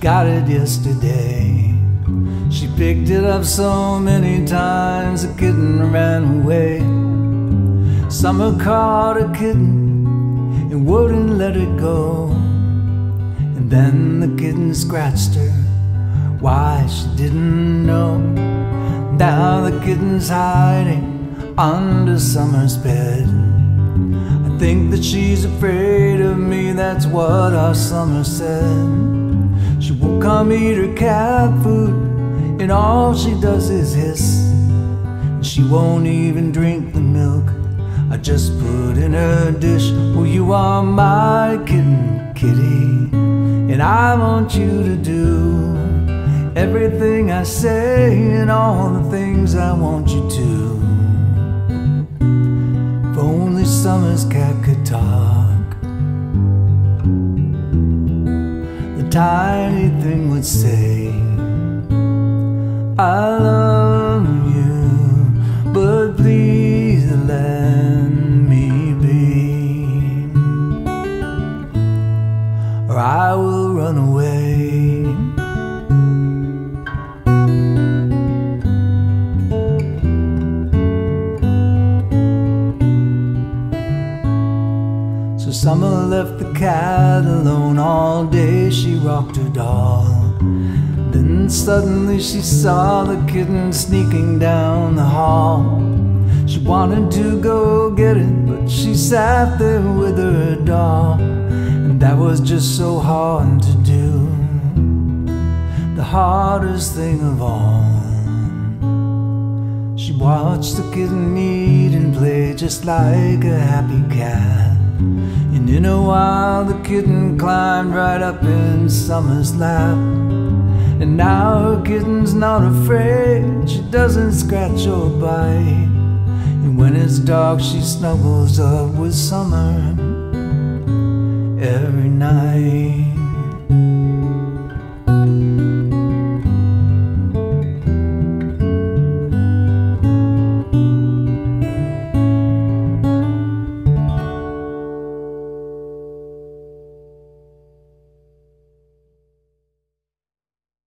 got it yesterday. She picked it up so many times, a kitten ran away. Summer caught a kitten and wouldn't let it go. And then the kitten scratched her, why she didn't know. Now the kitten's hiding under summer's bed. I think that she's afraid of me, that's what our summer said. She won't come eat her cat food, and all she does is hiss. And she won't even drink the milk I just put in her dish. Well, you are my kitten, kitty, and I want you to do everything I say and all the things I want you to. If only summer's cat could talk, the tiny thing would say, I love you, but please let me be, or I will run away. So summer left the cat alone all day, she rocked her doll. Then suddenly she saw the kitten sneaking down the hall. She wanted to go get it, but she sat there with her doll. And that was just so hard to do, the hardest thing of all. She watched the kitten eat and play just like a happy cat. And in a while the kitten climbed right up in summer's lap. And now her kitten's not afraid, she doesn't scratch or bite. And when it's dark she snuggles up with summer every night.